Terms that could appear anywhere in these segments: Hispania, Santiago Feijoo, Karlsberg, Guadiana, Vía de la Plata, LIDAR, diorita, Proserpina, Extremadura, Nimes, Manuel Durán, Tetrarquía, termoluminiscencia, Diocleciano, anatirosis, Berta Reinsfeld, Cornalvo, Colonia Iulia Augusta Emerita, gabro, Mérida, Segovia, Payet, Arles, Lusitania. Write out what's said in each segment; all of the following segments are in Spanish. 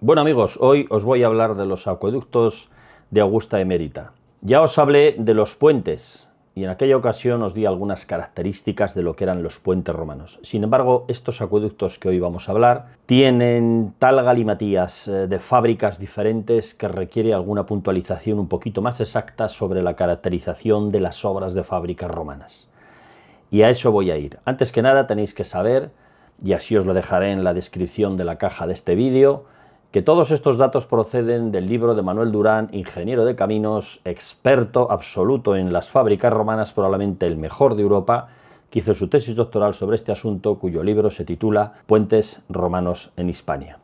Bueno amigos, hoy os voy a hablar de los acueductos de Augusta Emerita. Ya os hablé de los puentes y en aquella ocasión os di algunas características de lo que eran los puentes romanos. Sin embargo, estos acueductos que hoy vamos a hablar tienen tal galimatías de fábricas diferentes que requiere alguna puntualización un poquito más exacta sobre la caracterización de las obras de fábricas romanas. Y a eso voy a ir. Antes que nada tenéis que saber, y así os lo dejaré en la descripción de la caja de este vídeo, que todos estos datos proceden del libro de Manuel Durán, ingeniero de caminos, experto absoluto en las fábricas romanas, probablemente el mejor de Europa, que hizo su tesis doctoral sobre este asunto, cuyo libro se titula Puentes romanos en Hispania.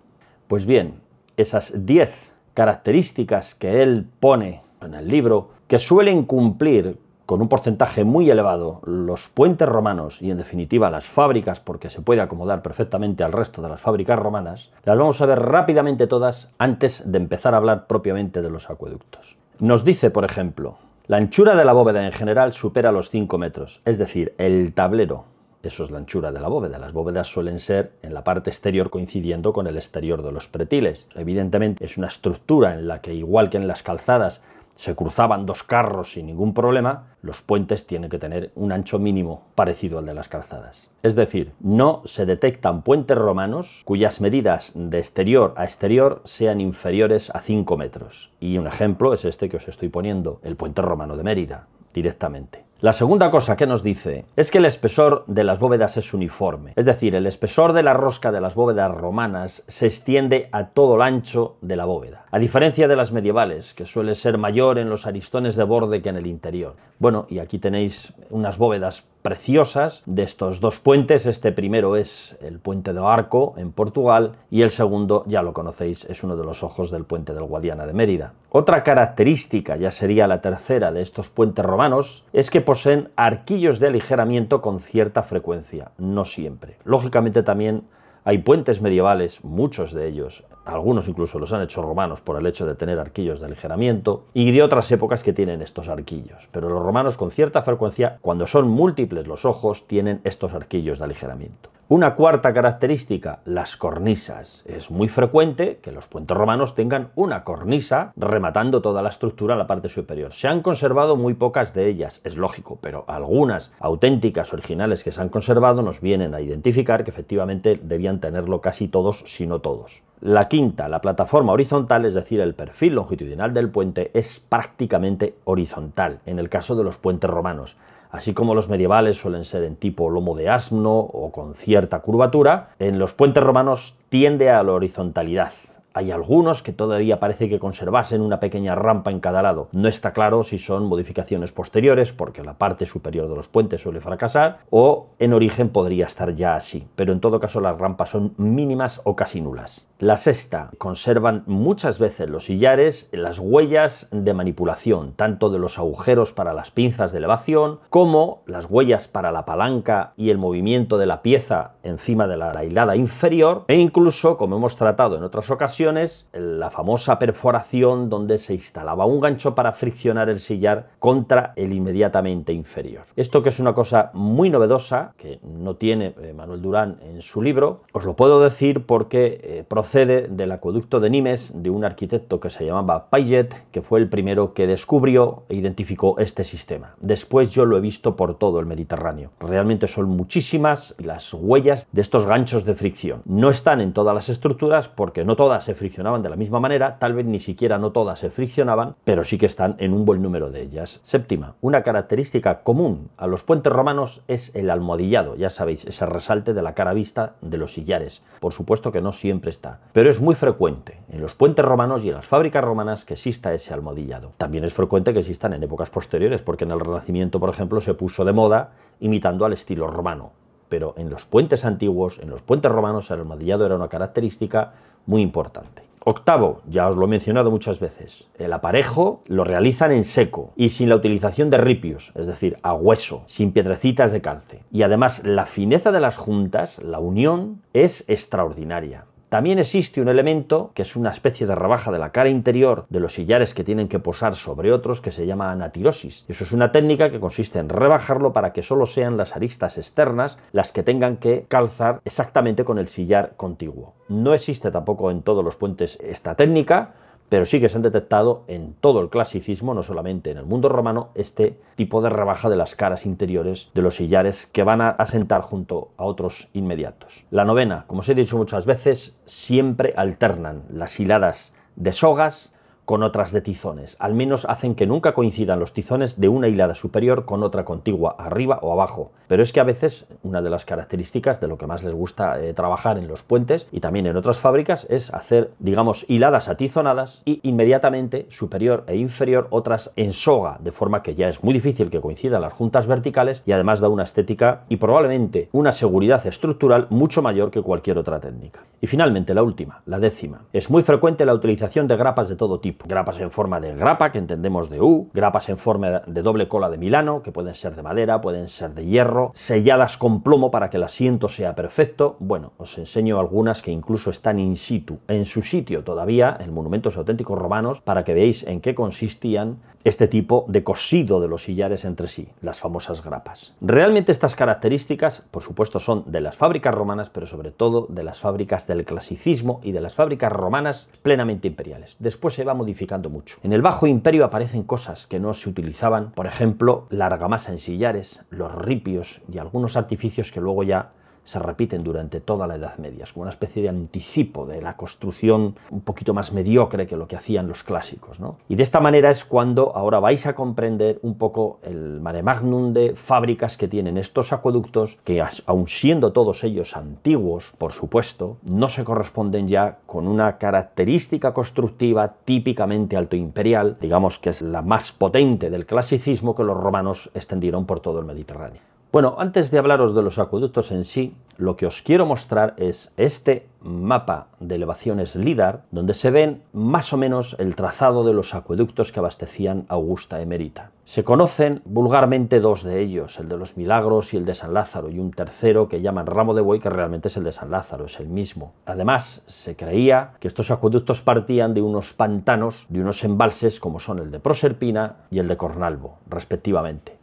Pues bien, esas 10 características que él pone en el libro, que suelen cumplir con un porcentaje muy elevado los puentes romanos y en definitiva las fábricas, porque se puede acomodar perfectamente al resto de las fábricas romanas, las vamos a ver rápidamente todas antes de empezar a hablar propiamente de los acueductos. Nos dice, por ejemplo, la anchura de la bóveda en general supera los 5 metros, es decir, el tablero. Eso es la anchura de la bóveda. Las bóvedas suelen ser en la parte exterior coincidiendo con el exterior de los pretiles. Evidentemente es una estructura en la que, igual que en las calzadas, se cruzaban dos carros sin ningún problema, los puentes tienen que tener un ancho mínimo parecido al de las calzadas. Es decir, no se detectan puentes romanos cuyas medidas de exterior a exterior sean inferiores a 5 metros. Y un ejemplo es este que os estoy poniendo, el puente romano de Mérida, directamente. La segunda cosa que nos dice es que el espesor de las bóvedas es uniforme. Es decir, el espesor de la rosca de las bóvedas romanas se extiende a todo el ancho de la bóveda, a diferencia de las medievales, que suele ser mayor en los aristones de borde que en el interior. Bueno, y aquí tenéis unas bóvedas preciosas de estos dos puentes. Este primero es el puente do Arco en Portugal y el segundo, ya lo conocéis, es uno de los ojos del puente del Guadiana de Mérida. Otra característica, ya sería la tercera de estos puentes romanos, es que poseen arquillos de aligeramiento con cierta frecuencia, no siempre. Lógicamente también hay puentes medievales, muchos de ellos, algunos incluso los han hecho romanos por el hecho de tener arquillos de aligeramiento, y de otras épocas que tienen estos arquillos. Pero los romanos con cierta frecuencia, cuando son múltiples los ojos, tienen estos arquillos de aligeramiento. Una cuarta característica, las cornisas. Es muy frecuente que los puentes romanos tengan una cornisa rematando toda la estructura en la parte superior. Se han conservado muy pocas de ellas, es lógico, pero algunas auténticas, originales que se han conservado nos vienen a identificar que efectivamente debían tenerlo casi todos, si no todos. La quinta, la plataforma horizontal, es decir, el perfil longitudinal del puente es prácticamente horizontal en el caso de los puentes romanos. Así como los medievales suelen ser en tipo lomo de asno o con cierta curvatura, en los puentes romanos tiende a la horizontalidad. Hay algunos que todavía parece que conservasen una pequeña rampa en cada lado. No está claro si son modificaciones posteriores, porque la parte superior de los puentes suele fracasar, o en origen podría estar ya así, pero en todo caso las rampas son mínimas o casi nulas. La sexta, conservan muchas veces los sillares las huellas de manipulación, tanto de los agujeros para las pinzas de elevación, como las huellas para la palanca y el movimiento de la pieza encima de la hilada inferior, e incluso, como hemos tratado en otras ocasiones, la famosa perforación donde se instalaba un gancho para friccionar el sillar contra el inmediatamente inferior. Esto, que es una cosa muy novedosa, que no tiene Manuel Durán en su libro, os lo puedo decir porque procede del acueducto de Nimes, de un arquitecto que se llamaba Payet, que fue el primero que descubrió e identificó este sistema. Después yo lo he visto por todo el Mediterráneo. Realmente son muchísimas las huellas de estos ganchos de fricción. No están en todas las estructuras porque no todas se friccionaban de la misma manera, tal vez ni siquiera no todas se friccionaban, pero sí que están en un buen número de ellas. Séptima, una característica común a los puentes romanos es el almohadillado, ya sabéis, ese resalte de la cara vista de los sillares. Por supuesto que no siempre está, pero es muy frecuente en los puentes romanos y en las fábricas romanas que exista ese almohadillado. También es frecuente que existan en épocas posteriores, porque en el Renacimiento, por ejemplo, se puso de moda imitando al estilo romano. Pero en los puentes antiguos, en los puentes romanos, el almohadillado era una característica muy importante. Octavo, ya os lo he mencionado muchas veces, el aparejo lo realizan en seco y sin la utilización de ripios, es decir, a hueso, sin piedrecitas de calce. Y además la fineza de las juntas, la unión, es extraordinaria. También existe un elemento que es una especie de rebaja de la cara interior de los sillares que tienen que posar sobre otros, que se llama anatirosis. Eso es una técnica que consiste en rebajarlo para que solo sean las aristas externas las que tengan que calzar exactamente con el sillar contiguo. No existe tampoco en todos los puentes esta técnica, pero sí que se han detectado en todo el clasicismo, no solamente en el mundo romano, este tipo de rebaja de las caras interiores de los sillares que van a asentar junto a otros inmediatos. La novena, como os he dicho muchas veces, siempre alternan las hiladas de sogas con otras de tizones. Al menos hacen que nunca coincidan los tizones de una hilada superior con otra contigua, arriba o abajo. Pero es que a veces una de las características de lo que más les gusta trabajar en los puentes y también en otras fábricas es hacer, digamos, hiladas atizonadas y inmediatamente superior e inferior otras en soga, de forma que ya es muy difícil que coincidan las juntas verticales y además da una estética y probablemente una seguridad estructural mucho mayor que cualquier otra técnica. Y finalmente la última, la décima. Es muy frecuente la utilización de grapas de todo tipo. Grapas en forma de grapa, que entendemos de U, grapas en forma de doble cola de Milano, que pueden ser de madera, pueden ser de hierro, selladas con plomo para que el asiento sea perfecto. Bueno, os enseño algunas que incluso están in situ, en su sitio todavía, en monumentos auténticos romanos, para que veáis en qué consistían este tipo de cosido de los sillares entre sí, las famosas grapas. Realmente estas características, por supuesto, son de las fábricas romanas, pero sobre todo de las fábricas del clasicismo y de las fábricas romanas plenamente imperiales. Después se va modificando mucho. En el Bajo Imperio aparecen cosas que no se utilizaban, por ejemplo, la argamasa en sillares, los ripios y algunos artificios que luego ya se repiten durante toda la Edad Media. Es como una especie de anticipo de la construcción un poquito más mediocre que lo que hacían los clásicos, ¿no? Y de esta manera es cuando ahora vais a comprender un poco el mare magnum de fábricas que tienen estos acueductos, que aun siendo todos ellos antiguos, por supuesto, no se corresponden ya con una característica constructiva típicamente altoimperial, digamos que es la más potente del clasicismo que los romanos extendieron por todo el Mediterráneo. Bueno, antes de hablaros de los acueductos en sí, lo que os quiero mostrar es este mapa de elevaciones LIDAR, donde se ven más o menos el trazado de los acueductos que abastecían Augusta Emerita. Se conocen vulgarmente dos de ellos, el de los Milagros y el de San Lázaro, y un tercero que llaman Rabo de Buey, que realmente es el de San Lázaro, es el mismo. Además, se creía que estos acueductos partían de unos pantanos, de unos embalses como son el de Proserpina y el de Cornalvo, respectivamente.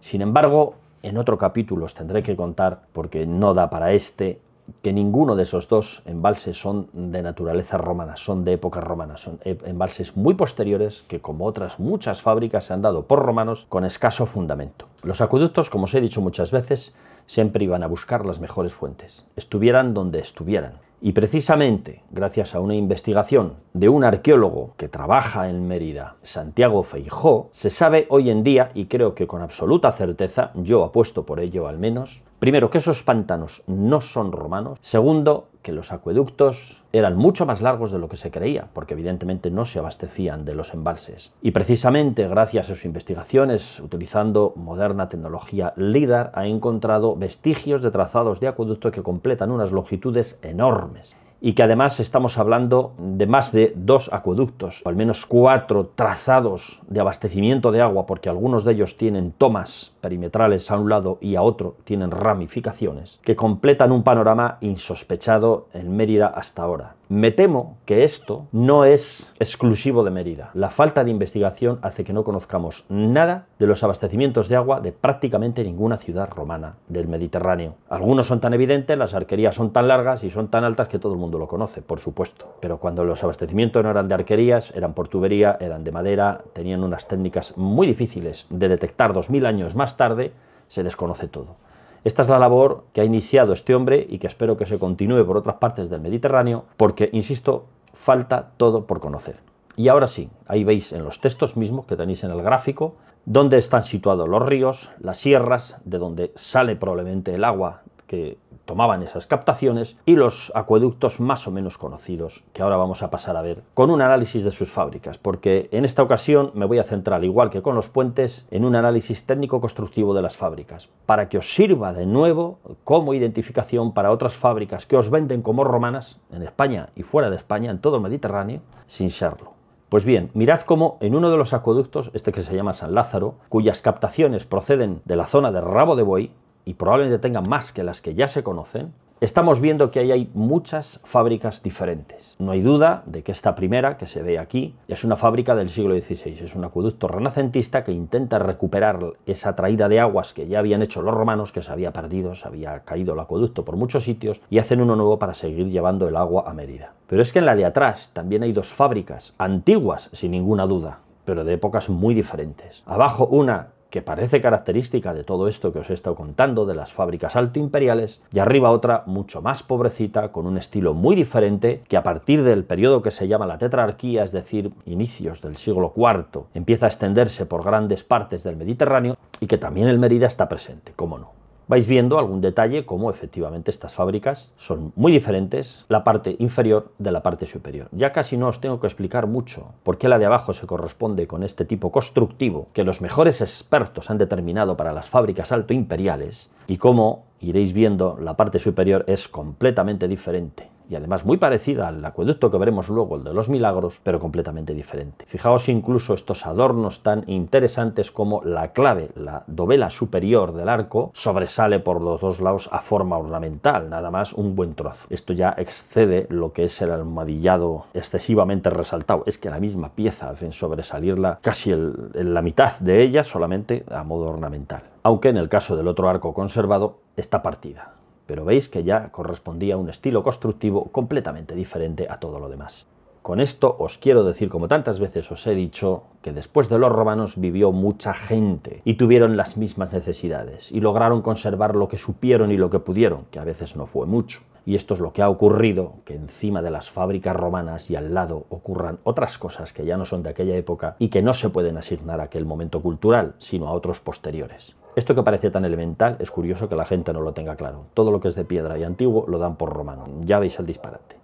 Sin embargo, en otro capítulo os tendré que contar, porque no da para este, que ninguno de esos dos embalses son de naturaleza romana, son de época romana, son embalses muy posteriores que, como otras muchas fábricas, se han dado por romanos con escaso fundamento. Los acueductos, como os he dicho muchas veces, siempre iban a buscar las mejores fuentes, estuvieran donde estuvieran. Y precisamente gracias a una investigación de un arqueólogo que trabaja en Mérida, Santiago Feijoo, se sabe hoy en día, y creo que con absoluta certeza, yo apuesto por ello al menos, primero, que esos pantanos no son romanos; segundo, que los acueductos eran mucho más largos de lo que se creía, porque evidentemente no se abastecían de los embalses. Y precisamente gracias a sus investigaciones, utilizando moderna tecnología LIDAR, ha encontrado vestigios de trazados de acueducto que completan unas longitudes enormes. Y que además estamos hablando de más de 2 acueductos, o al menos 4 trazados de abastecimiento de agua, porque algunos de ellos tienen tomas perimetrales a un lado y a otro, tienen ramificaciones, que completan un panorama insospechado en Mérida hasta ahora. Me temo que esto no es exclusivo de Mérida. La falta de investigación hace que no conozcamos nada de los abastecimientos de agua de prácticamente ninguna ciudad romana del Mediterráneo. Algunos son tan evidentes, las arquerías son tan largas y son tan altas que todo el mundo lo conoce, por supuesto, pero cuando los abastecimientos no eran de arquerías, eran por tubería, eran de madera, tenían unas técnicas muy difíciles de detectar 2000 años más tarde, se desconoce todo. Esta es la labor que ha iniciado este hombre y que espero que se continúe por otras partes del Mediterráneo, porque, insisto, falta todo por conocer. Y ahora sí, ahí veis en los textos mismos que tenéis en el gráfico dónde están situados los ríos, las sierras, de donde sale probablemente el agua que tomaban esas captaciones, y los acueductos más o menos conocidos, que ahora vamos a pasar a ver con un análisis de sus fábricas, porque en esta ocasión me voy a centrar, igual que con los puentes, en un análisis técnico-constructivo de las fábricas, para que os sirva de nuevo como identificación para otras fábricas que os venden como romanas en España y fuera de España, en todo el Mediterráneo, sin serlo. Pues bien, mirad cómo en uno de los acueductos, este que se llama San Lázaro, cuyas captaciones proceden de la zona de Rabo de Buey, y probablemente tengan más que las que ya se conocen, Estamos viendo que ahí hay muchas fábricas diferentes. No hay duda de que esta primera, que se ve aquí, es una fábrica del siglo XVI. Es un acueducto renacentista que intenta recuperar esa traída de aguas que ya habían hecho los romanos, que se había perdido, se había caído el acueducto por muchos sitios, y hacen uno nuevo para seguir llevando el agua a Mérida. Pero es que en la de atrás también hay dos fábricas, antiguas sin ninguna duda, pero de épocas muy diferentes. Abajo una que parece característica de todo esto que os he estado contando, de las fábricas altoimperiales, y arriba otra mucho más pobrecita, con un estilo muy diferente, que a partir del periodo que se llama la Tetrarquía, es decir, inicios del siglo IV, empieza a extenderse por grandes partes del Mediterráneo, y que también el Mérida está presente, cómo no. Vais viendo algún detalle cómo efectivamente estas fábricas son muy diferentes, la parte inferior de la parte superior. Ya casi no os tengo que explicar mucho por qué la de abajo se corresponde con este tipo constructivo que los mejores expertos han determinado para las fábricas altoimperiales, y cómo iréis viendo la parte superior es completamente diferente. Y además muy parecida al acueducto que veremos luego, el de los Milagros, pero completamente diferente. Fijaos incluso estos adornos tan interesantes, como la clave, la dovela superior del arco, sobresale por los dos lados a forma ornamental, nada más un buen trozo. Esto ya excede lo que es el almohadillado excesivamente resaltado. Es que la misma pieza hacen sobresalirla casi en la mitad de ella, solamente a modo ornamental. Aunque en el caso del otro arco conservado está partida. Pero veis que ya correspondía a un estilo constructivo completamente diferente a todo lo demás. Con esto os quiero decir, como tantas veces os he dicho, que después de los romanos vivió mucha gente y tuvieron las mismas necesidades y lograron conservar lo que supieron y lo que pudieron, que a veces no fue mucho. Y esto es lo que ha ocurrido, que encima de las fábricas romanas y al lado ocurran otras cosas que ya no son de aquella época y que no se pueden asignar a aquel momento cultural, sino a otros posteriores. Esto que parece tan elemental es curioso que la gente no lo tenga claro. Todo lo que es de piedra y antiguo lo dan por romano. Ya veis el disparate.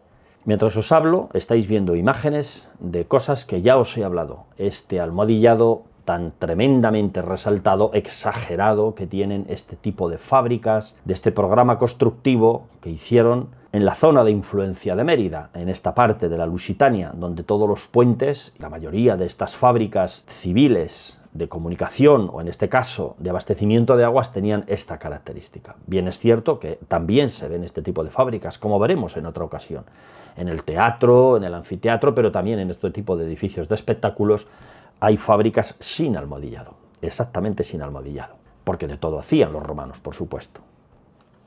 Mientras os hablo, estáis viendo imágenes de cosas que ya os he hablado. Este almohadillado tan tremendamente resaltado, exagerado, que tienen este tipo de fábricas, de este programa constructivo que hicieron en la zona de influencia de Mérida, en esta parte de la Lusitania, donde todos los puentes, la mayoría de estas fábricas civiles de comunicación, o en este caso de abastecimiento de aguas, tenían esta característica. Bien es cierto que también se ven este tipo de fábricas, como veremos en otra ocasión, en el teatro, en el anfiteatro, pero también en este tipo de edificios de espectáculos hay fábricas sin almohadillado, exactamente sin almohadillado, porque de todo hacían los romanos, por supuesto.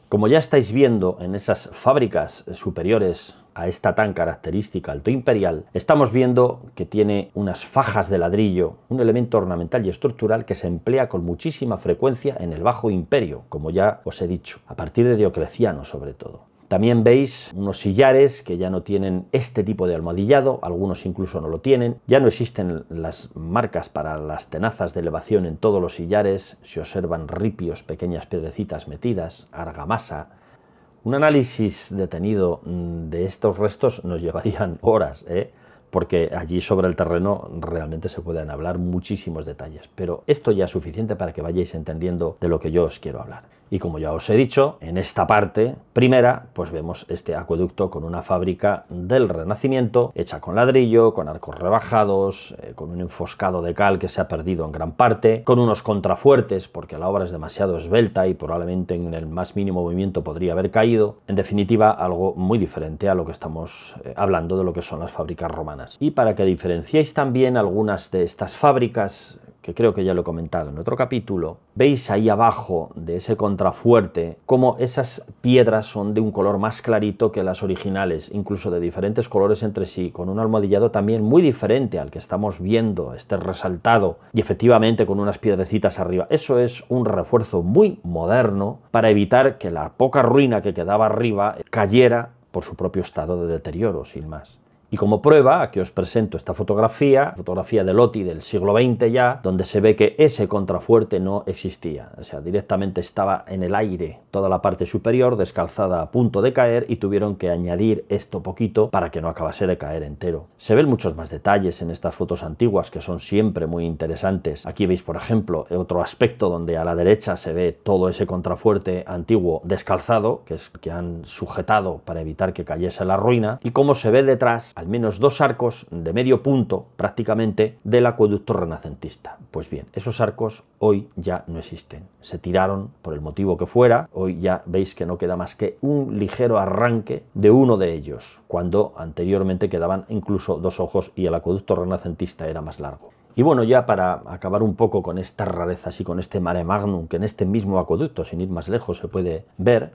Como ya estáis viendo en esas fábricas superiores a esta tan característica altoimperial, estamos viendo que tiene unas fajas de ladrillo, un elemento ornamental y estructural que se emplea con muchísima frecuencia en el Bajo Imperio, como ya os he dicho, a partir de Diocleciano sobre todo. También veis unos sillares que ya no tienen este tipo de almohadillado, algunos incluso no lo tienen. Ya no existen las marcas para las tenazas de elevación en todos los sillares, se observan ripios, pequeñas piedrecitas metidas, argamasa. Un análisis detenido de estos restos nos llevarían horas, porque allí sobre el terreno realmente se pueden hablar muchísimos detalles, pero esto ya es suficiente para que vayáis entendiendo de lo que yo os quiero hablar. Y como ya os he dicho, en esta parte primera pues vemos este acueducto con una fábrica del Renacimiento, hecha con ladrillo, con arcos rebajados, con un enfoscado de cal que se ha perdido en gran parte, con unos contrafuertes porque la obra es demasiado esbelta y probablemente en el más mínimo movimiento podría haber caído. En definitiva, algo muy diferente a lo que estamos hablando de lo que son las fábricas romanas. Y para que diferenciéis también algunas de estas fábricas, que creo que ya lo he comentado en otro capítulo, veis ahí abajo de ese contrafuerte cómo esas piedras son de un color más clarito que las originales, incluso de diferentes colores entre sí, con un almohadillado también muy diferente al que estamos viendo, este resaltado, y efectivamente con unas piedrecitas arriba. Eso es un refuerzo muy moderno para evitar que la poca ruina que quedaba arriba cayera por su propio estado de deterioro, sin más. Y como prueba, aquí os presento esta fotografía de Lotti del siglo XX ya, donde se ve que ese contrafuerte no existía. O sea, directamente estaba en el aire toda la parte superior, descalzada a punto de caer, y tuvieron que añadir esto poquito para que no acabase de caer entero. Se ven muchos más detalles en estas fotos antiguas, que son siempre muy interesantes. Aquí veis, por ejemplo, otro aspecto donde a la derecha se ve todo ese contrafuerte antiguo descalzado, que es que han sujetado para evitar que cayese la ruina, y cómo se ve detrás al menos dos arcos de medio punto prácticamente del acueducto renacentista. Pues bien, esos arcos hoy ya no existen. Se tiraron por el motivo que fuera. Hoy ya veis que no queda más que un ligero arranque de uno de ellos, cuando anteriormente quedaban incluso dos ojos y el acueducto renacentista era más largo. Y bueno, ya para acabar un poco con estas rarezas y con este mare magnum, que en este mismo acueducto, sin ir más lejos, se puede ver,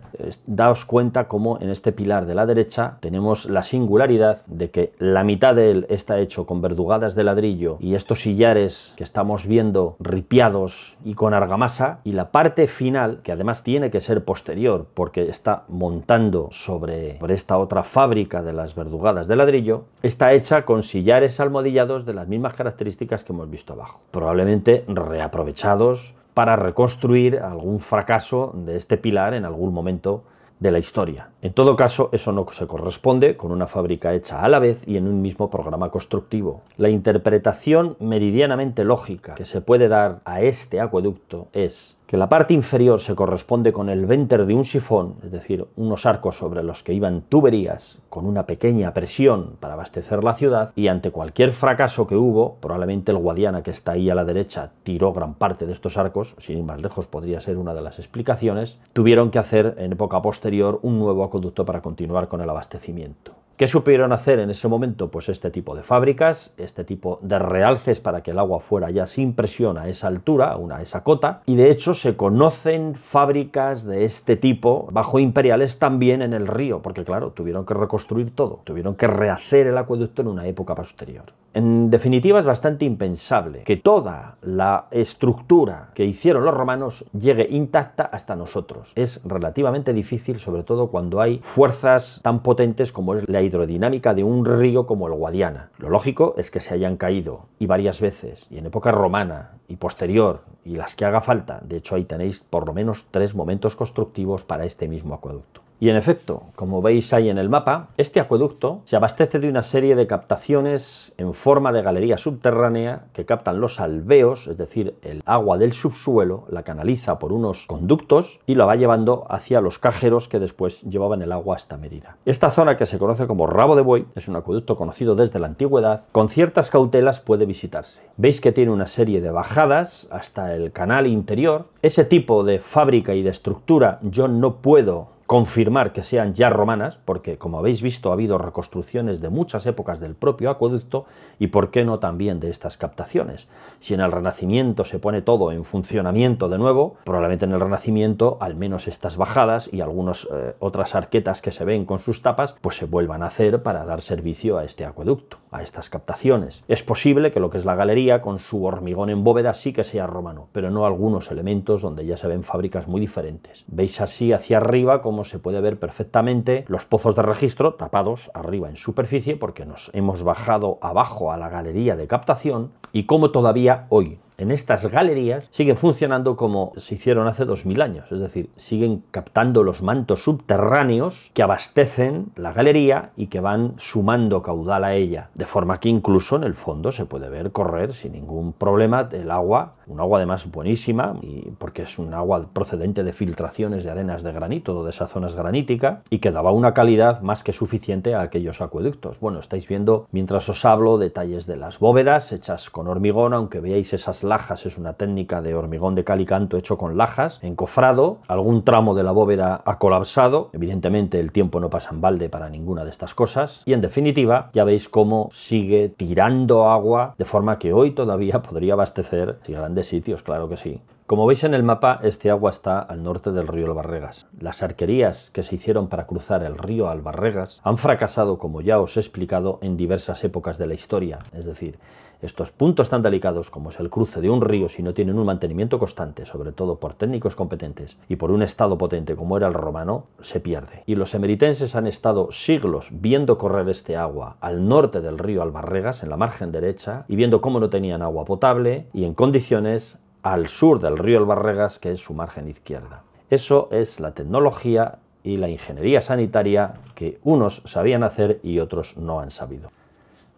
daos cuenta cómo en este pilar de la derecha tenemos la singularidad de que la mitad de él está hecho con verdugadas de ladrillo y estos sillares que estamos viendo ripiados y con argamasa, y la parte final, que además tiene que ser posterior porque está montando sobre esta otra fábrica de las verdugadas de ladrillo, está hecha con sillares almohadillados de las mismas características que hemos visto abajo, probablemente reaprovechados para reconstruir algún fracaso de este pilar en algún momento de la historia. En todo caso, eso no se corresponde con una fábrica hecha a la vez y en un mismo programa constructivo. La interpretación meridianamente lógica que se puede dar a este acueducto es que la parte inferior se corresponde con el venter de un sifón, es decir, unos arcos sobre los que iban tuberías con una pequeña presión para abastecer la ciudad, y ante cualquier fracaso que hubo, probablemente el Guadiana, que está ahí a la derecha, tiró gran parte de estos arcos, sin ir más lejos podría ser una de las explicaciones, tuvieron que hacer en época posterior un nuevo acueducto para continuar con el abastecimiento. ¿Qué supieron hacer en ese momento? Pues este tipo de fábricas, este tipo de realces para que el agua fuera ya sin presión a esa altura, a esa cota, y de hecho se conocen fábricas de este tipo bajo imperiales también en el río, porque claro, tuvieron que reconstruir todo, tuvieron que rehacer el acueducto en una época posterior. En definitiva, es bastante impensable que toda la estructura que hicieron los romanos llegue intacta hasta nosotros. Es relativamente difícil, sobre todo cuando hay fuerzas tan potentes como es la hidrodinámica de un río como el Guadiana. Lo lógico es que se hayan caído, y varias veces, y en época romana y posterior, y las que haga falta. De hecho, ahí tenéis por lo menos tres momentos constructivos para este mismo acueducto. Y en efecto, como veis ahí en el mapa, este acueducto se abastece de una serie de captaciones en forma de galería subterránea que captan los alveos, es decir, el agua del subsuelo, la canaliza por unos conductos y la va llevando hacia los cajeros que después llevaban el agua hasta Mérida. Esta zona, que se conoce como Rabo de Buey, es un acueducto conocido desde la antigüedad. Con ciertas cautelas puede visitarse. Veis que tiene una serie de bajadas hasta el canal interior. Ese tipo de fábrica y de estructura yo no puedo confirmar que sean ya romanas, porque como habéis visto ha habido reconstrucciones de muchas épocas del propio acueducto y por qué no también de estas captaciones. Si en el Renacimiento se pone todo en funcionamiento de nuevo, probablemente en el Renacimiento al menos estas bajadas y algunas otras arquetas que se ven con sus tapas pues se vuelvan a hacer para dar servicio a este acueducto, a estas captaciones. Es posible que lo que es la galería con su hormigón en bóveda sí que sea romano, pero no algunos elementos donde ya se ven fábricas muy diferentes. Veis así hacia arriba como se puede ver perfectamente los pozos de registro tapados arriba en superficie porque nos hemos bajado abajo a la galería de captación, y como todavía hoy en estas galerías siguen funcionando como se hicieron hace 2000 años, es decir, siguen captando los mantos subterráneos que abastecen la galería y que van sumando caudal a ella, de forma que incluso en el fondo se puede ver correr sin ningún problema el agua, un agua además buenísima, y porque es un agua procedente de filtraciones de arenas de granito, de esas zonas graníticas, y que daba una calidad más que suficiente a aquellos acueductos. Bueno, estáis viendo, mientras os hablo, detalles de las bóvedas hechas con hormigón, aunque veáis esas lajas, es una técnica de hormigón de cal y canto hecho con lajas, encofrado. Algún tramo de la bóveda ha colapsado, evidentemente el tiempo no pasa en balde para ninguna de estas cosas, y en definitiva ya veis cómo sigue tirando agua, de forma que hoy todavía podría abastecer grandes sitios, claro que sí. Como veis en el mapa, este agua está al norte del río Albarregas. Las arquerías que se hicieron para cruzar el río Albarregas han fracasado, como ya os he explicado, en diversas épocas de la historia. Es decir, estos puntos tan delicados como es el cruce de un río, si no tienen un mantenimiento constante, sobre todo por técnicos competentes y por un estado potente como era el romano, se pierde. Y los emeritenses han estado siglos viendo correr este agua al norte del río Albarregas, en la margen derecha, y viendo cómo no tenían agua potable y en condiciones al sur del río Albarregas, que es su margen izquierda. Eso es la tecnología y la ingeniería sanitaria que unos sabían hacer y otros no han sabido.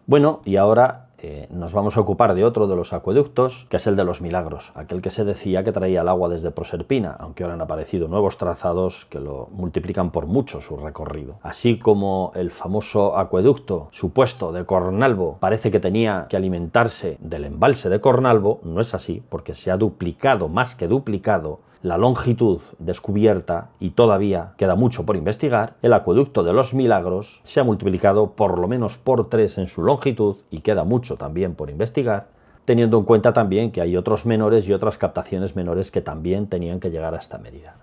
Bueno, y ahora nos vamos a ocupar de otro de los acueductos, que es el de los Milagros, aquel que se decía que traía el agua desde Proserpina, aunque ahora han aparecido nuevos trazados que lo multiplican por mucho su recorrido. Así como el famoso acueducto supuesto de Cornalvo parece que tenía que alimentarse del embalse de Cornalvo, no es así, porque se ha duplicado, más que duplicado, la longitud descubierta y todavía queda mucho por investigar. El acueducto de los Milagros se ha multiplicado por lo menos por 3 en su longitud y queda mucho también por investigar, teniendo en cuenta también que hay otros menores y otras captaciones menores que también tenían que llegar hasta Mérida.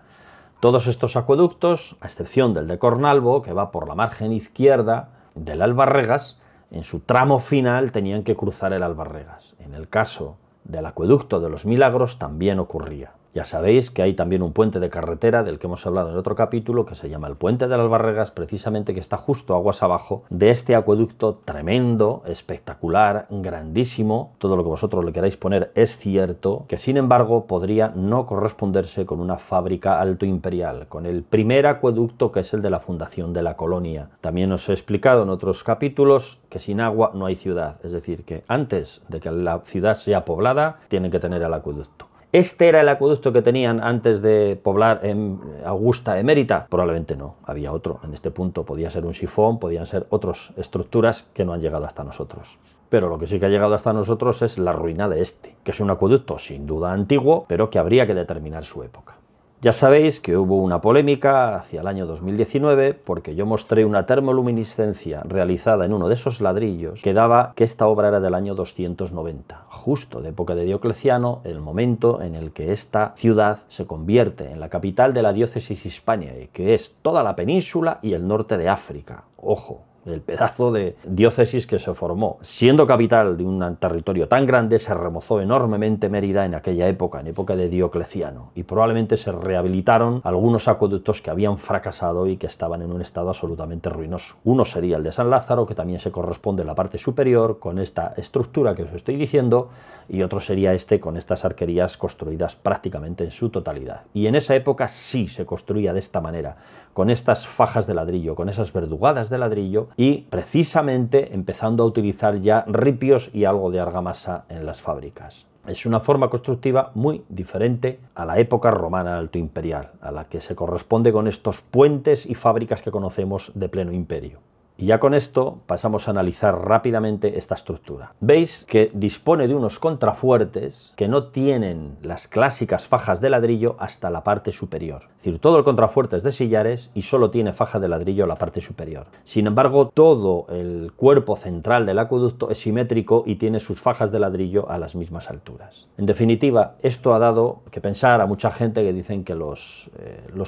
Todos estos acueductos, a excepción del de Cornalvo, que va por la margen izquierda del Albarregas, en su tramo final tenían que cruzar el Albarregas. En el caso del acueducto de los Milagros también ocurría. Ya sabéis que hay también un puente de carretera del que hemos hablado en otro capítulo, que se llama el Puente de las Albarregas, precisamente, que está justo aguas abajo de este acueducto tremendo, espectacular, grandísimo. Todo lo que vosotros le queráis poner es cierto, que sin embargo podría no corresponderse con una fábrica alto imperial, con el primer acueducto, que es el de la fundación de la colonia. También os he explicado en otros capítulos que sin agua no hay ciudad, es decir, que antes de que la ciudad sea poblada, tienen que tener el acueducto. ¿Este era el acueducto que tenían antes de poblar en Augusta Emerita? Probablemente no, había otro. En este punto podía ser un sifón, podían ser otras estructuras que no han llegado hasta nosotros. Pero lo que sí que ha llegado hasta nosotros es la ruina de este, que es un acueducto sin duda antiguo, pero que habría que determinar su época. Ya sabéis que hubo una polémica hacia el año 2019 porque yo mostré una termoluminiscencia realizada en uno de esos ladrillos que daba que esta obra era del año 290, justo de época de Diocleciano, el momento en el que esta ciudad se convierte en la capital de la diócesis Hispania, que es toda la península y el norte de África. Ojo, el pedazo de diócesis que se formó. Siendo capital de un territorio tan grande, se remozó enormemente Mérida en aquella época, en época de Diocleciano, y probablemente se rehabilitaron algunos acueductos que habían fracasado y que estaban en un estado absolutamente ruinoso. Uno sería el de San Lázaro, que también se corresponde en la parte superior con esta estructura que os estoy diciendo, y otro sería este con estas arquerías construidas prácticamente en su totalidad. Y en esa época sí se construía de esta manera, con estas fajas de ladrillo, con esas verdugadas de ladrillo, y precisamente empezando a utilizar ya ripios y algo de argamasa en las fábricas. Es una forma constructiva muy diferente a la época romana altoimperial, a la que se corresponde con estos puentes y fábricas que conocemos de pleno imperio. Y ya con esto pasamos a analizar rápidamente esta estructura. Veis que dispone de unos contrafuertes que no tienen las clásicas fajas de ladrillo hasta la parte superior. Es decir, todo el contrafuerte es de sillares y solo tiene faja de ladrillo la parte superior. Sin embargo, todo el cuerpo central del acueducto es simétrico y tiene sus fajas de ladrillo a las mismas alturas. En definitiva, esto ha dado que pensar a mucha gente que dicen que los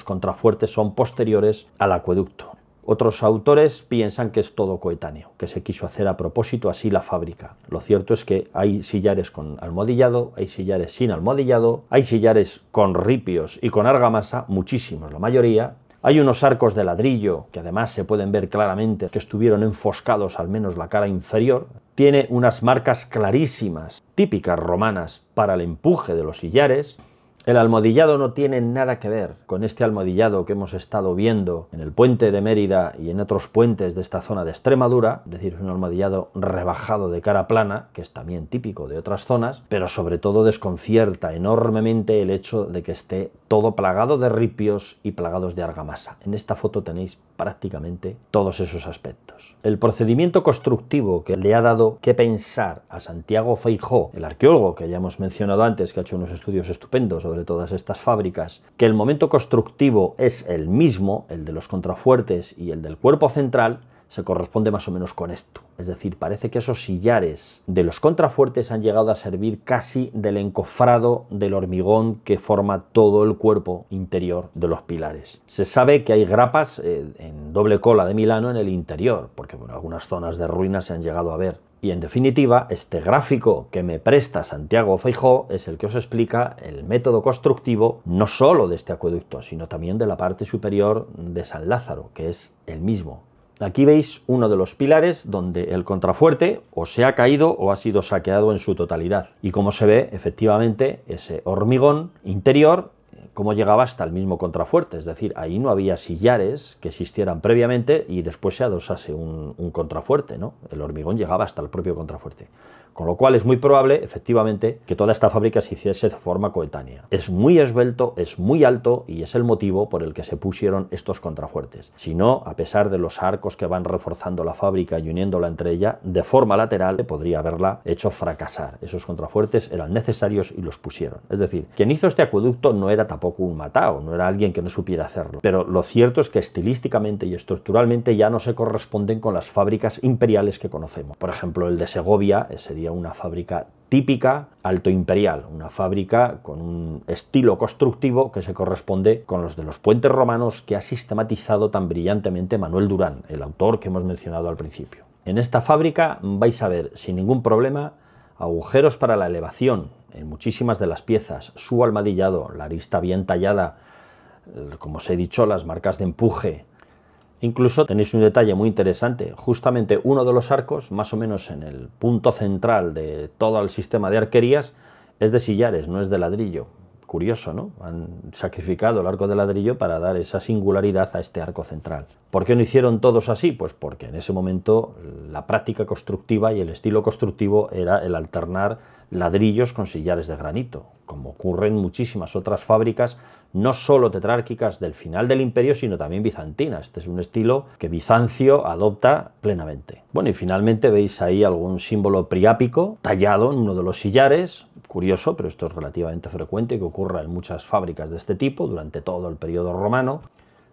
contrafuertes son posteriores al acueducto. Otros autores piensan que es todo coetáneo, que se quiso hacer a propósito así la fábrica. Lo cierto es que hay sillares con almohadillado, hay sillares sin almohadillado, hay sillares con ripios y con argamasa, muchísimos, la mayoría. Hay unos arcos de ladrillo que además se pueden ver claramente que estuvieron enfoscados, al menos la cara inferior. Tiene unas marcas clarísimas, típicas romanas, para el empuje de los sillares. El almohadillado no tiene nada que ver con este almohadillado que hemos estado viendo en el puente de Mérida y en otros puentes de esta zona de Extremadura, es decir, un almohadillado rebajado de cara plana, que es también típico de otras zonas, pero sobre todo desconcierta enormemente el hecho de que esté todo plagado de ripios y plagados de argamasa. En esta foto tenéis prácticamente todos esos aspectos. El procedimiento constructivo que le ha dado que pensar a Santiago Feijoo, el arqueólogo que ya hemos mencionado antes, que ha hecho unos estudios estupendos sobre todas estas fábricas, que el momento constructivo es el mismo, el de los contrafuertes y el del cuerpo central, se corresponde más o menos con esto. Es decir, parece que esos sillares de los contrafuertes han llegado a servir casi del encofrado del hormigón que forma todo el cuerpo interior de los pilares. Se sabe que hay grapas en doble cola de Milano en el interior, porque bueno, algunas zonas de ruinas se han llegado a ver. Y en definitiva, este gráfico que me presta Santiago Feijoo es el que os explica el método constructivo no solo de este acueducto, sino también de la parte superior de San Lázaro, que es el mismo. Aquí veis uno de los pilares donde el contrafuerte o se ha caído o ha sido saqueado en su totalidad. Y como se ve, efectivamente, ese hormigón interior cómo llegaba hasta el mismo contrafuerte, es decir, ahí no había sillares que existieran previamente y después se adosase un contrafuerte, ¿no? El hormigón llegaba hasta el propio contrafuerte. Con lo cual es muy probable, efectivamente, que toda esta fábrica se hiciese de forma coetánea. Es muy esbelto, es muy alto y es el motivo por el que se pusieron estos contrafuertes. Si no, a pesar de los arcos que van reforzando la fábrica y uniéndola entre ella, de forma lateral podría haberla hecho fracasar. Esos contrafuertes eran necesarios y los pusieron. Es decir, quien hizo este acueducto no era tampoco un matao, no era alguien que no supiera hacerlo. Pero lo cierto es que estilísticamente y estructuralmente ya no se corresponden con las fábricas imperiales que conocemos. Por ejemplo, el de Segovia sería una fábrica típica alto imperial, una fábrica con un estilo constructivo que se corresponde con los de los puentes romanos que ha sistematizado tan brillantemente Manuel Durán, el autor que hemos mencionado al principio. En esta fábrica vais a ver sin ningún problema agujeros para la elevación en muchísimas de las piezas, su almadillado, la arista bien tallada, como os he dicho, las marcas de empuje. Incluso tenéis un detalle muy interesante, justamente uno de los arcos, más o menos en el punto central de todo el sistema de arquerías, es de sillares, no es de ladrillo. Curioso, ¿no? Han sacrificado el arco de ladrillo para dar esa singularidad a este arco central. ¿Por qué no hicieron todos así? Pues porque en ese momento la práctica constructiva y el estilo constructivo era el alternar ladrillos con sillares de granito, como ocurre en muchísimas otras fábricas, no solo tetrárquicas del final del imperio, sino también bizantinas. Este es un estilo que Bizancio adopta plenamente. Bueno, y finalmente veis ahí algún símbolo priápico tallado en uno de los sillares. Curioso, pero esto es relativamente frecuente que ocurra en muchas fábricas de este tipo durante todo el periodo romano.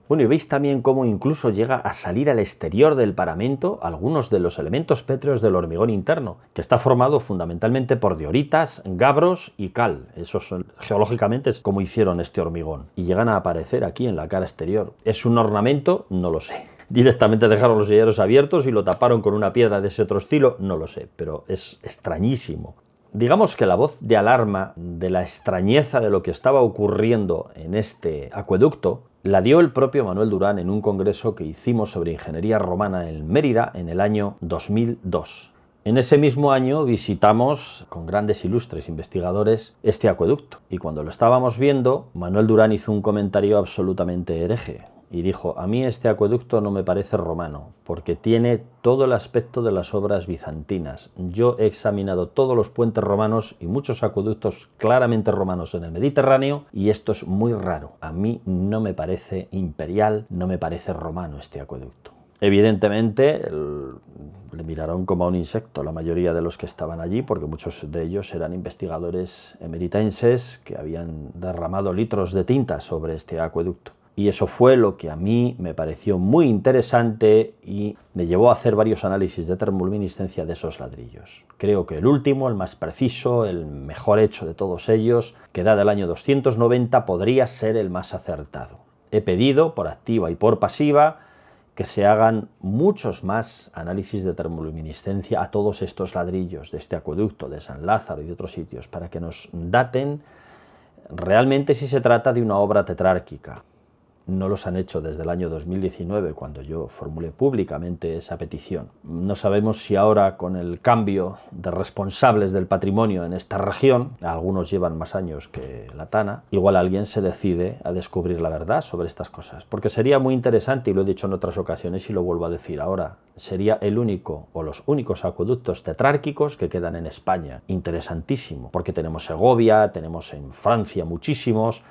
Bueno, y veis también cómo incluso llega a salir al exterior del paramento algunos de los elementos pétreos del hormigón interno, que está formado fundamentalmente por dioritas, gabros y cal. Esos son, geológicamente, es como hicieron este hormigón. Y llegan a aparecer aquí en la cara exterior. ¿Es un ornamento? No lo sé. ¿Directamente dejaron los sillares abiertos y lo taparon con una piedra de ese otro estilo? No lo sé, pero es extrañísimo. Digamos que la voz de alarma de la extrañeza de lo que estaba ocurriendo en este acueducto la dio el propio Manuel Durán en un congreso que hicimos sobre ingeniería romana en Mérida en el año 2002. En ese mismo año visitamos con grandes ilustres investigadores este acueducto y cuando lo estábamos viendo, Manuel Durán hizo un comentario absolutamente hereje y dijo: a mí este acueducto no me parece romano porque tiene todo el aspecto de las obras bizantinas. Yo he examinado todos los puentes romanos y muchos acueductos claramente romanos en el Mediterráneo y esto es muy raro. A mí no me parece imperial, no me parece romano este acueducto. Evidentemente le miraron como a un insecto la mayoría de los que estaban allí porque muchos de ellos eran investigadores emeritenses que habían derramado litros de tinta sobre este acueducto. Y eso fue lo que a mí me pareció muy interesante y me llevó a hacer varios análisis de termoluminiscencia de esos ladrillos. Creo que el último, el más preciso, el mejor hecho de todos ellos, que da del año 290, podría ser el más acertado. He pedido, por activa y por pasiva, que se hagan muchos más análisis de termoluminiscencia a todos estos ladrillos de este acueducto, de San Lázaro y de otros sitios, para que nos daten realmente si se trata de una obra tetrárquica. No los han hecho desde el año 2019, cuando yo formulé públicamente esa petición. No sabemos si ahora, con el cambio de responsables del patrimonio en esta región, algunos llevan más años que la tana, igual alguien se decide a descubrir la verdad sobre estas cosas. Porque sería muy interesante, y lo he dicho en otras ocasiones y lo vuelvo a decir ahora, sería el único o los únicos acueductos tetrárquicos que quedan en España. Interesantísimo, porque tenemos Segovia, tenemos en Francia muchísimos,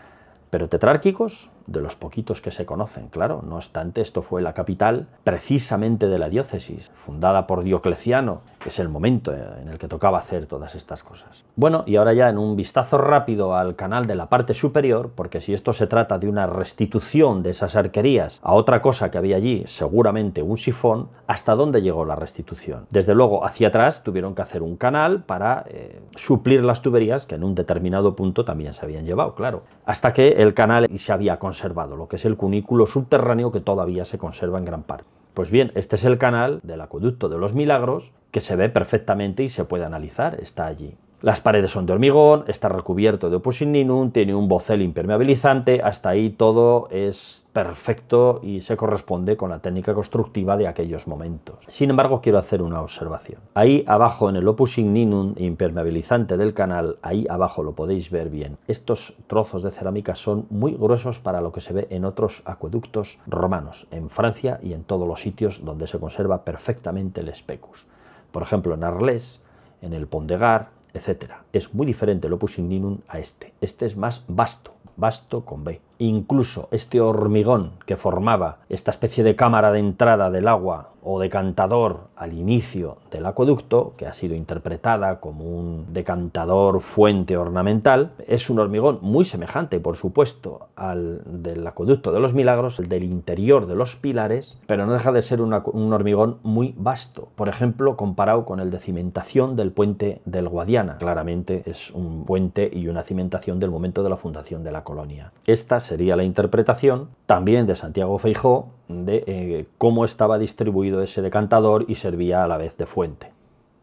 pero tetrárquicos, de los poquitos que se conocen, claro. No obstante, esto fue la capital precisamente de la diócesis, fundada por Diocleciano, que es el momento en el que tocaba hacer todas estas cosas. Bueno, y ahora ya en un vistazo rápido al canal de la parte superior, porque si esto se trata de una restitución de esas arquerías a otra cosa que había allí, seguramente un sifón, ¿hasta dónde llegó la restitución? Desde luego, hacia atrás tuvieron que hacer un canal para suplir las tuberías que en un determinado punto también se habían llevado, claro. Hasta que el canal se había conservado, lo que es el cunículo subterráneo que todavía se conserva en gran parte. Pues bien, este es el canal del acueducto de los Milagros que se ve perfectamente y se puede analizar, está allí. Las paredes son de hormigón, está recubierto de oposinninum, tiene un bocel impermeabilizante, hasta ahí todo es perfecto y se corresponde con la técnica constructiva de aquellos momentos. Sin embargo, quiero hacer una observación. Ahí abajo en el oposinninum impermeabilizante del canal, ahí abajo lo podéis ver bien, estos trozos de cerámica son muy gruesos para lo que se ve en otros acueductos romanos, en Francia y en todos los sitios donde se conserva perfectamente el specus. Por ejemplo, en Arles, en el Pont du Gard, etcétera. Es muy diferente el opus igninum a este. Este es más vasto, vasto con B. Incluso este hormigón que formaba esta especie de cámara de entrada del agua o decantador al inicio del acueducto, que ha sido interpretada como un decantador fuente ornamental, es un hormigón muy semejante, por supuesto, al del acueducto de los Milagros, el del interior de los pilares, pero no deja de ser un hormigón muy vasto. Por ejemplo, comparado con el de cimentación del puente del Guadiana. Claramente es un puente y una cimentación del momento de la fundación de la colonia. Esta sería la interpretación también de Santiago Feijoo de cómo estaba distribuido ese decantador y servía a la vez de fuente.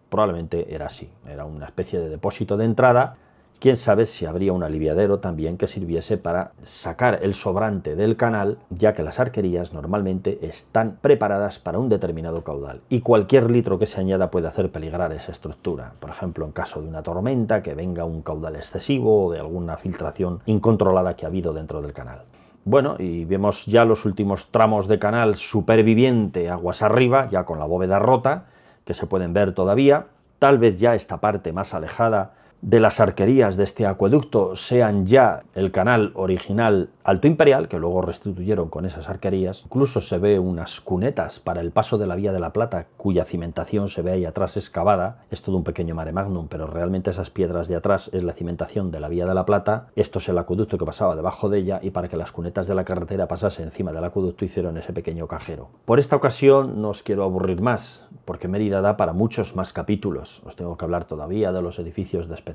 Probablemente era así, era una especie de depósito de entrada. Quién sabe si habría un aliviadero también que sirviese para sacar el sobrante del canal, ya que las arquerías normalmente están preparadas para un determinado caudal y cualquier litro que se añada puede hacer peligrar esa estructura. Por ejemplo, en caso de una tormenta, que venga un caudal excesivo o de alguna filtración incontrolada que ha habido dentro del canal. Bueno, y vemos ya los últimos tramos de canal superviviente aguas arriba, ya con la bóveda rota, que se pueden ver todavía. Tal vez ya esta parte más alejada de las arquerías de este acueducto sean ya el canal original Alto Imperial, que luego restituyeron con esas arquerías. Incluso se ve unas cunetas para el paso de la Vía de la Plata, cuya cimentación se ve ahí atrás excavada. Es todo un pequeño mare magnum, pero realmente esas piedras de atrás es la cimentación de la Vía de la Plata. Esto es el acueducto que pasaba debajo de ella, y para que las cunetas de la carretera pasasen encima del acueducto hicieron ese pequeño cajero. Por esta ocasión no os quiero aburrir más, porque Mérida da para muchos más capítulos. Os tengo que hablar todavía de los edificios de espectáculos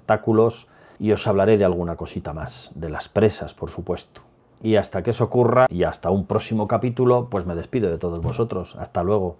y os hablaré de alguna cosita más, de las presas, por supuesto. Y hasta que eso ocurra y hasta un próximo capítulo, pues me despido de todos vosotros. Hasta luego.